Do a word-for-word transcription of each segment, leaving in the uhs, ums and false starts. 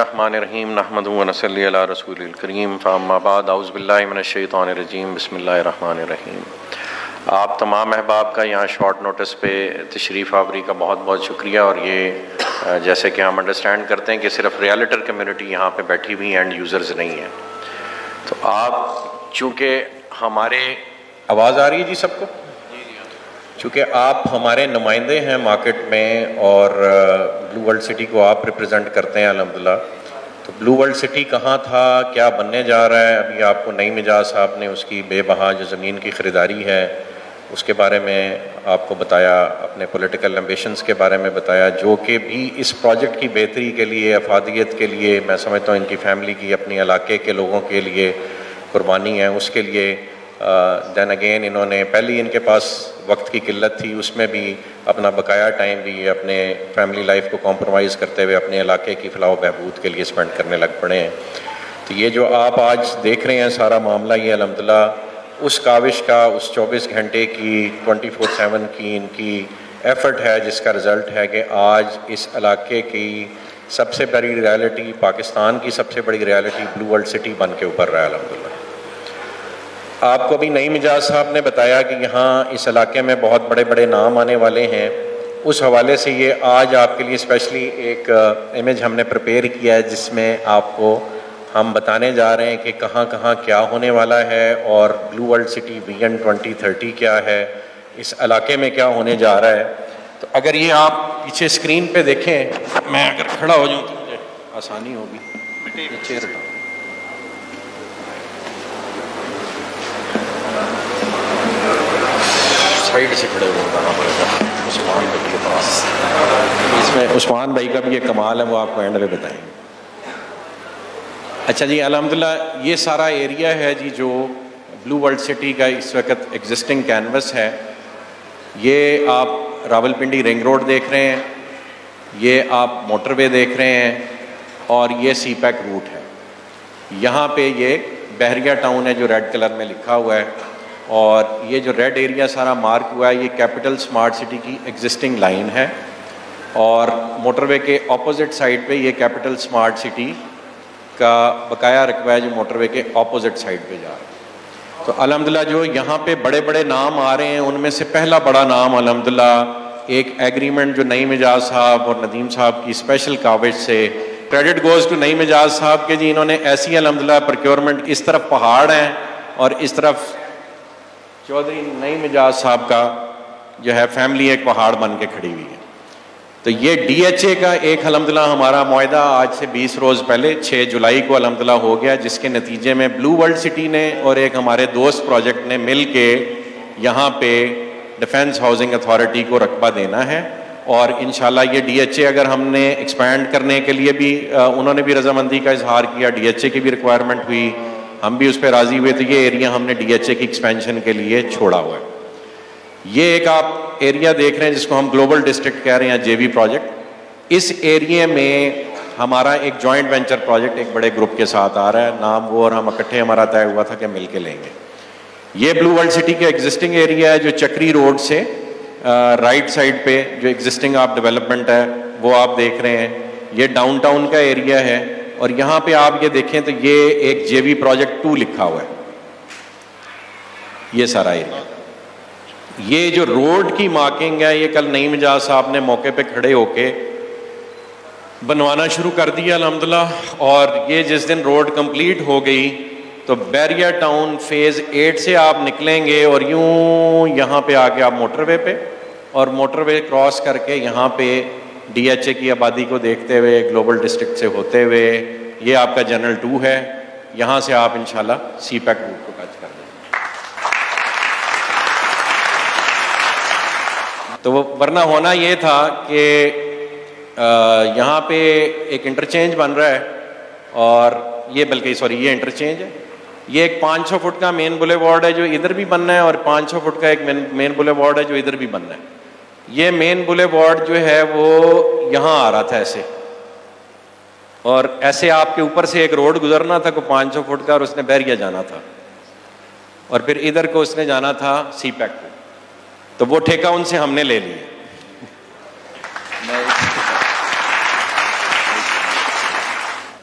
रहमान रहीम नहमदु व नसल्ली अला रसूलिल करीम फ़अम्मा बाद औज़ु बिल्लाहि मिनश शैतानिर रजीम बिस्मिल्लाहिर रहमानिर रहीम। आप तमाम अहबाब का यहाँ शॉर्ट नोटिस पे तशरीफ़ आवरी का बहुत बहुत शुक्रिया। और ये जैसे कि हम अंडरस्टैंड करते हैं कि सिर्फ रियल्टर कम्युनिटी यहाँ पे बैठी हुई एंड यूज़र्स नहीं है, तो आप चूँकि हमारे आवाज़ आ रही है जी सबको, चूँकि आप हमारे नुमाइंदे हैं मार्केट में और ब्लू वर्ल्ड सिटी को आप रिप्रेजेंट करते हैं अल्हम्दुलिल्लाह, तो ब्लू वर्ल्ड सिटी कहाँ था, क्या बनने जा रहा है, अभी आपको नईम इजाज़ साहब ने उसकी बेबहा जो ज़मीन की ख़रीदारी है उसके बारे में आपको बताया, अपने पॉलिटिकल एम्बिशंस के बारे में बताया, जो कि भी इस प्रोजेक्ट की बेहतरी के लिए, अफादियत के लिए, मैं समझता हूँ इनकी फैमिली की, अपने इलाके के लोगों के लिए कुर्बानी है उसके लिए। दैन uh, अगेन इन्होंने पहली इनके पास वक्त की किल्लत थी, उसमें भी अपना बकाया टाइम भी अपने फैमिली लाइफ को कॉम्प्रोमाइज़ करते हुए अपने इलाके की फ़लाह बहबूद के लिए स्पेंड करने लग पड़े हैं। तो ये जो आप आज देख रहे हैं सारा मामला, ये अल्हम्दुलिल्लाह उस काविश का, उस चौबीस घंटे की ट्वेंटी फोर सेवन की इनकी एफ़र्ट है, जिसका रिज़ल्ट है कि आज इस इलाके की सबसे बड़ी रियलिटी, पाकिस्तान की सबसे बड़ी रियलिटी ब्लू वर्ल्ड सिटी बन के ऊपर रहा है अल्हम्दुलिल्लाह। आपको अभी नईम इजाज़ साहब ने बताया कि यहाँ इस इलाके में बहुत बड़े बड़े नाम आने वाले हैं, उस हवाले से ये आज आपके लिए स्पेशली एक इमेज हमने प्रिपेयर किया है, जिसमें आपको हम बताने जा रहे हैं कि कहाँ कहाँ क्या होने वाला है और Blue world City vision twenty thirty क्या है, इस इलाके में क्या होने जा रहा है। तो अगर ये आप पीछे स्क्रीन पे देखें, मैं अगर खड़ा हो जाऊँ तो मुझे आसानी होगी। साइड से खड़े हुए उस्मान भाई के पास, इसमें उस्मान भाई का भी ये कमाल है, वो आपको एंड में बताएंगे। अच्छा जी, अल्हम्दुलिल्लाह ये सारा एरिया है जी जो ब्लू वर्ल्ड सिटी का इस वक्त एग्जिस्टिंग कैनवस है। ये आप रावलपिंडी रिंग रोड देख रहे हैं, ये आप मोटरवे देख रहे हैं, और ये सी पैक रूट है। यहाँ पे ये बहरिया टाउन है जो रेड कलर में लिखा हुआ है, और ये जो रेड एरिया सारा मार्क हुआ है ये कैपिटल स्मार्ट सिटी की एग्जिस्टिंग लाइन है, और मोटरवे के ऑपोजिट साइड पे ये कैपिटल स्मार्ट सिटी का बकाया रकबा है जो मोटरवे के ऑपोजिट साइड पे जा रहा है। तो अल्हम्दुलिल्लाह जो यहाँ पे बड़े बड़े नाम आ रहे हैं, उनमें से पहला बड़ा नाम अल्हम्दुलिल्लाह एक एग्रीमेंट जो नईम इजाज़ साहब और नदीम साहब की स्पेशल काविश से, credit goes to Naeem Ijaz साहब के जी, इन्होंने ऐसी अल्हम्दुलिल्लाह प्रोक्योरमेंट, इस तरफ पहाड़ हैं और इस तरफ चौधरी नईम इजाज़ साहब का जो है फैमिली एक पहाड़ बन के खड़ी हुई है। तो ये डी एच ए का एक अल्हम्दुलिल्लाह हमारा मुआहदा आज से बीस रोज़ पहले छह जुलाई को अल्हम्दुलिल्लाह हो गया, जिसके नतीजे में ब्लू वर्ल्ड सिटी ने और एक हमारे दोस्त प्रोजेक्ट ने मिल के यहाँ पे डिफेंस हाउसिंग अथॉरिटी को रकबा देना है, और इंशाल्लाह ये डी एच ए अगर हमने एक्सपैंड करने के लिए भी उन्होंने भी रजामंदी का इजहार किया, डी एच ए की भी रिक्वायरमेंट हुई, हम भी उस पर राज़ी हुए, तो ये एरिया हमने डी एच ए की एक्सपेंशन के लिए छोड़ा हुआ है। ये एक आप एरिया देख रहे हैं जिसको हम ग्लोबल डिस्ट्रिक्ट कह रहे हैं, जे बी प्रोजेक्ट। इस एरिया में हमारा एक जॉइंट वेंचर प्रोजेक्ट एक बड़े ग्रुप के साथ आ रहा है, नाम वो और हम इकट्ठे, हमारा तय हुआ था कि मिल के लेंगे। ये ब्लू वर्ल्ड सिटी का एग्जिस्टिंग एरिया है जो चक्री रोड से राइट साइड पर जो एग्जिस्टिंग आप डेवलपमेंट है वो आप देख रहे हैं, ये डाउन टाउन का एरिया है। और यहाँ पे आप ये देखें तो ये एक जे बी प्रोजेक्ट टू लिखा हुआ है, ये सारा एरिया। ये जो रोड की मार्किंग है ये कल नईम इजाज़ साहब ने मौके पे खड़े होके बनवाना शुरू कर दिया अल्हम्दुलिल्लाह, और ये जिस दिन रोड कंप्लीट हो गई तो बैरिया टाउन फेज़ एट से आप निकलेंगे और यूं यहाँ पे आके आप मोटरवे पे, और मोटरवे क्रॉस करके यहाँ पे डी एच ए की आबादी को देखते हुए ग्लोबल डिस्ट्रिक्ट से होते हुए ये आपका जनरल टू है, यहाँ से आप इंशाल्लाह सी पैक रूट को कच कर देंगे। तो वरना होना ये था कि यहाँ पे एक इंटरचेंज बन रहा है, और ये बल्कि सॉरी ये इंटरचेंज है, ये एक पाँच सौ फुट का मेन बुलेवार्ड है जो इधर भी बनना है, और पाँच सौ फुट का एक मेन बुलेवार्ड है जो इधर भी बनना है। ये मेन बुलेवार्ड जो है वो यहाँ आ रहा था ऐसे, और ऐसे आपके ऊपर से एक रोड गुजरना था को पाँच सौ फुट का, और उसने बहरिया जाना था, और फिर इधर को उसने जाना था सी पैक को, तो वो ठेका उनसे हमने ले लिया।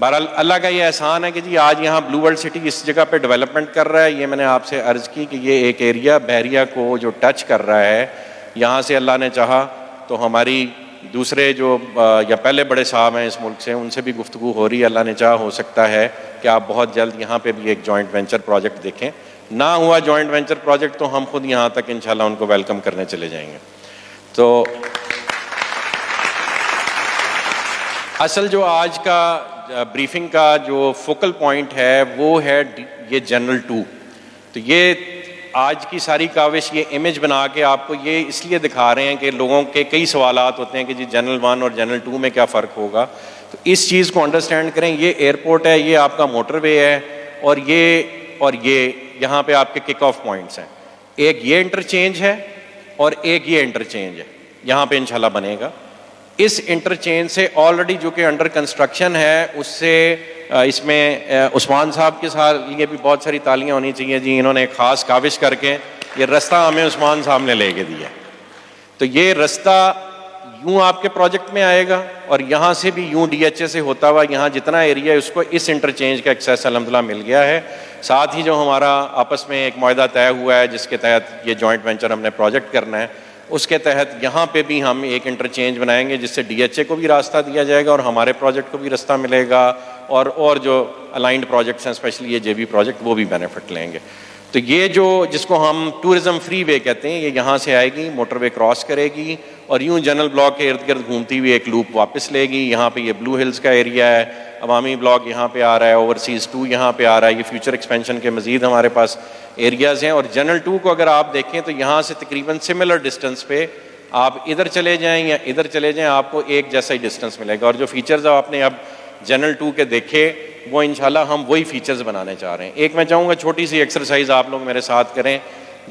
बहरहाल अल्लाह का ये एहसान है कि जी आज यहाँ ब्लू वर्ल्ड सिटी इस जगह पे डेवलपमेंट कर रहा है। ये मैंने आपसे अर्ज़ की कि ये एक एरिया बहरिया को जो टच कर रहा है, यहाँ से अल्लाह ने चाहा तो हमारी दूसरे जो या पहले बड़े साहब हैं इस मुल्क से, उनसे भी गुफ्तगू हो रही है। अल्लाह ने चाहा हो सकता है कि आप बहुत जल्द यहाँ पर भी एक जॉइंट वेंचर प्रोजेक्ट देखें, ना हुआ जॉइंट वेंचर प्रोजेक्ट तो हम खुद यहाँ तक इंशाल्लाह उनको वेलकम करने चले जाएंगे। तो असल जो आज का ब्रीफिंग का जो फोकल पॉइंट है वो है ये जनरल टू। तो ये आज की सारी काविश ये इमेज बना के आपको ये इसलिए दिखा रहे हैं कि लोगों के कई सवालात होते हैं कि जी जनरल वन और जनरल टू में क्या फ़र्क होगा। तो इस चीज़ को अंडरस्टैंड करें, ये एयरपोर्ट है, ये आपका मोटरवे है और ये और ये यहाँ पे आपके किक ऑफ पॉइंट्स हैं। एक ये इंटरचेंज है और एक ये इंटरचेंज है, यहाँ पर इंशाल्लाह बनेगा। इस इंटरचेंज से ऑलरेडी जो कि अंडर कंस्ट्रक्शन है उससे इसमें उस्मान साहब के साथ ये भी बहुत सारी तालियां होनी चाहिए जी, इन्होंने ख़ास काविश करके ये रास्ता हमें उस्मान साहब ने लेके दिया। तो ये रास्ता यूँ आपके प्रोजेक्ट में आएगा और यहाँ से भी यूँ डीएचए से होता हुआ यहाँ जितना एरिया है उसको इस इंटरचेंज का एक्सेस अलहम्दुलिल्लाह मिल गया है। साथ ही जो हमारा आपस में एक मुआहदा तय हुआ है जिसके तहत ये जॉइंट वेंचर हमने प्रोजेक्ट करना है, उसके तहत यहाँ पे भी हम एक इंटरचेंज बनाएंगे जिससे डीएचए को भी रास्ता दिया जाएगा और हमारे प्रोजेक्ट को भी रास्ता मिलेगा और और जो अलाइंड प्रोजेक्ट्स हैं स्पेशली ये जेबी प्रोजेक्ट वो भी बेनिफिट लेंगे। तो ये जो जिसको हम टूरिज़्म फ्री वे कहते हैं ये यहाँ से आएगी, मोटरवे क्रॉस करेगी और यूँ जनरल ब्लॉक के इर्द गिर्द घूमती हुई एक लूप वापस लेगी। यहाँ पे ये ब्लू हिल्स का एरिया है, अवामी ब्लॉक यहाँ पे आ रहा है, ओवरसीज़ टू यहाँ पे आ रहा है, ये फ्यूचर एक्सपेंशन के मज़ीद हमारे पास एरियाज़ हैं। और जनरल टू को अगर आप देखें तो यहाँ से तकरीबन सिमिलर डिस्टेंस पे आप इधर चले जाएँ या इधर चले जाएँ आपको एक जैसा ही डिस्टेंस मिलेगा। और जो फीचर्स आपने अब जनरल टू के देखे वो इंशाल्लाह हम वही फ़ीचर्स बनाने चाह रहे हैं। एक मैं चाहूँगा छोटी सी एक्सरसाइज आप लोग मेरे साथ करें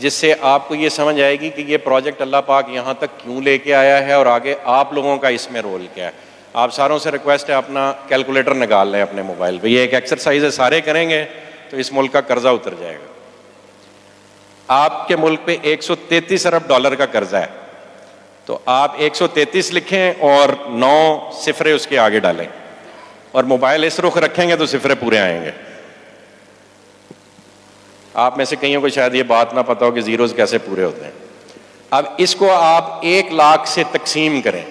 जिससे आपको ये समझ आएगी कि ये प्रोजेक्ट अल्लाह पाक यहाँ तक क्यों लेके आया है और आगे आप लोगों का इसमें रोल क्या है। आप सारों से रिक्वेस्ट है अपना कैलकुलेटर निकाल लें अपने मोबाइल पे, ये एक एक्सरसाइज है, सारे करेंगे तो इस मुल्क का कर्जा उतर जाएगा। आपके मुल्क पे एक सौ तैंतीस अरब डॉलर का कर्जा है, तो आप एक सौ तैंतीस लिखें और नौ सिफरे उसके आगे डालें और मोबाइल इस रुख रखेंगे तो सिफरे पूरे आएंगे। आप में से कईयों को शायद ये बात ना पता हो कि जीरोज़ कैसे पूरे होते हैं। अब इसको आप एक लाख से तकसीम करें,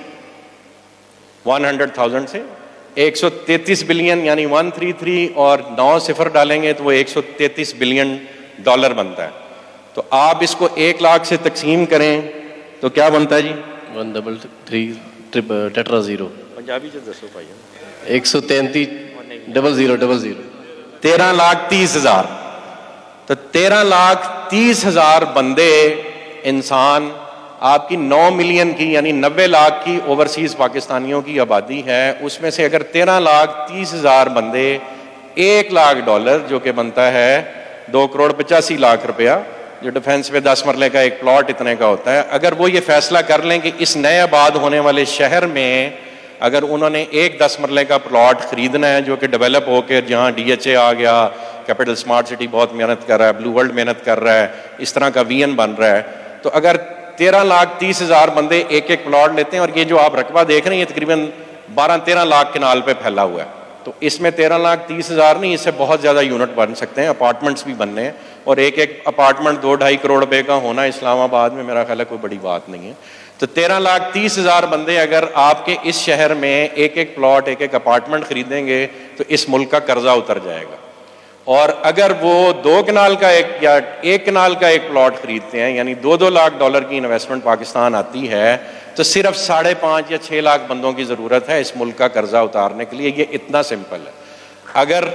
वन हंड्रेड थाउजेंड से एक सौ तैंतीस बिलियन यानी वन थ्री थ्री और नौ सिफर डालेंगे तो वो एक सौ तैंतीस बिलियन डॉलर बनता है। तो आप इसको एक लाख से तकसीम करें तो क्या बनता है जी, one double three triple tetra zero Punjabi से दस रुपये एक सौ तैंतीस डबल जीरो डबल जीरो तेरह लाख तीस हजार। तो तेरह लाख तीस हजार बंदे इंसान आपकी नौ मिलियन की यानी नब्बे लाख की ओवरसीज पाकिस्तानियों की आबादी है, उसमें से अगर तेरह लाख तीस हजार बंदे एक लाख डॉलर जो कि बनता है दो करोड़ पचासी लाख रुपया जो डिफेंस में दस मरले का एक प्लॉट इतने का होता है, अगर वो ये फैसला कर लें कि इस नए आबाद होने वाले शहर में अगर उन्होंने एक दस मरले का प्लॉट खरीदना है जो कि डेवलप होकर जहाँ डीएचए आ गया, कैपिटल स्मार्ट सिटी बहुत मेहनत कर रहा है, ब्लू वर्ल्ड मेहनत कर रहा है, इस तरह का वीएन बन रहा है, तो अगर तेरह लाख तीस हज़ार बंदे एक एक प्लॉट लेते हैं और ये जो आप रकबा देख रहे हैं ये तकरीबन बारह तेरह लाख केनाल पे फैला हुआ है, तो इसमें तेरह लाख तीस हज़ार नहीं, इससे बहुत ज़्यादा यूनिट बन सकते हैं, अपार्टमेंट्स भी बनने हैं और एक एक अपार्टमेंट दो ढाई करोड़ रुपये का होना इस्लामाबाद में मेरा ख्याल है कोई बड़ी बात नहीं है। तो तेरह लाख तीस हज़ार बंदे अगर आपके इस शहर में एक एक प्लॉट एक एक अपार्टमेंट खरीदेंगे तो इस मुल्क का कर्जा उतर जाएगा। और अगर वो दो कनाल का एक या एक कनाल का एक प्लॉट खरीदते हैं यानी दो दो लाख डॉलर की इन्वेस्टमेंट पाकिस्तान आती है तो सिर्फ साढ़े पाँच या छः लाख बंदों की ज़रूरत है इस मुल्क का कर्जा उतारने के लिए। ये इतना सिंपल है। अगर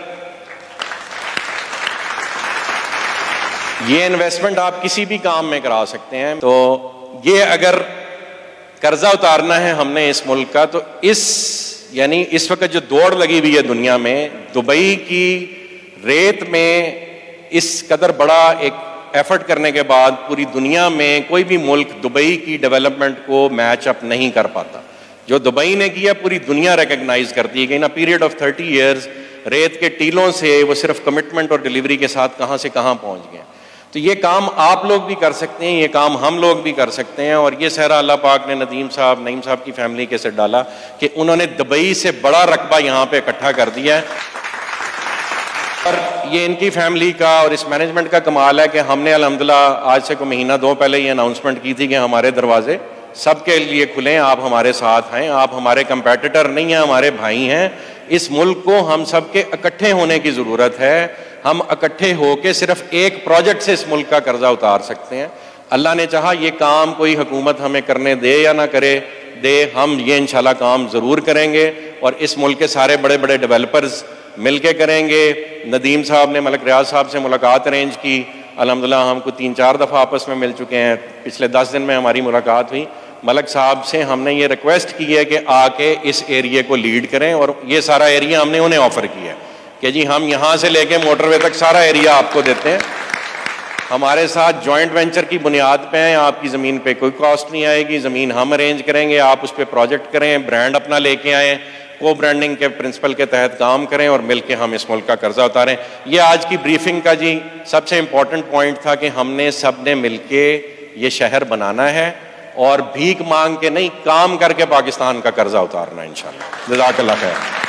ये इन्वेस्टमेंट आप किसी भी काम में करा सकते हैं तो ये अगर कर्जा उतारना है हमने इस मुल्क का तो इस यानी इस वक्त जो दौड़ लगी हुई है दुनिया में, दुबई की रेत में इस कदर बड़ा एक एफर्ट करने के बाद पूरी दुनिया में कोई भी मुल्क दुबई की डेवलपमेंट को मैच अप नहीं कर पाता। जो दुबई ने किया पूरी दुनिया रिकग्नाइज करती है कि in a period of thirty years रेत के टीलों से वो सिर्फ कमिटमेंट और डिलीवरी के साथ कहाँ से कहाँ पहुँच गए। तो ये काम आप लोग भी कर सकते हैं, ये काम हम लोग भी कर सकते हैं। और ये सहरा अल्लाह पाक ने नदीम साहब, नईम साहब की फैमिली के से डाला कि उन्होंने दुबई से बड़ा रकबा यहाँ पे इकट्ठा कर दिया है। और ये इनकी फैमिली का और इस मैनेजमेंट का कमाल है कि हमने अल्हम्दुलिल्लाह आज से कोई महीना दो पहले ये अनाउंसमेंट की थी कि हमारे दरवाजे सबके लिए खुले हैं, आप हमारे साथ हैं, आप हमारे कंपेटिटर नहीं हैं, हमारे भाई हैं। इस मुल्क को हम सबके इकट्ठे होने की ज़रूरत है। हम इकट्ठे होके सिर्फ एक प्रोजेक्ट से इस मुल्क का कर्जा उतार सकते हैं। अल्लाह ने चाहा ये काम कोई हुकूमत हमें करने दे या ना करे दे, हम ये इंशाल्लाह काम ज़रूर करेंगे और इस मुल्क के सारे बड़े बड़े डेवलपर्स मिलके करेंगे। नदीम साहब ने मलिक रियाज साहब से मुलाकात अरेंज की, अल्हम्दुलिल्लाह हमको तीन चार दफ़ा आपस में मिल चुके हैं, पिछले दस दिन में हमारी मुलाकात हुई। मलिक साहब से हमने ये रिक्वेस्ट की है कि आके इस एरिए को लीड करें और ये सारा एरिया हमने उन्हें ऑफ़र किया है कि जी हम यहाँ से लेके मोटरवे तक सारा एरिया आपको देते हैं, हमारे साथ जॉइंट वेंचर की बुनियाद पे हैं, आपकी ज़मीन पे कोई कॉस्ट नहीं आएगी, ज़मीन हम अरेंज करेंगे, आप उस पर प्रोजेक्ट करें, ब्रांड अपना लेके आएँ, को ब्रांडिंग के प्रिंसिपल के तहत काम करें और मिलके हम इस मुल्क का कर्जा उतारें। ये आज की ब्रीफिंग का जी सबसे इम्पॉर्टेंट पॉइंट था कि हमने सब ने मिलके ये शहर बनाना है और भीख मांग के नहीं, काम करके पाकिस्तान का कर्जा उतारना है इंशाल्लाह। जज़ाकल्लाह खैर।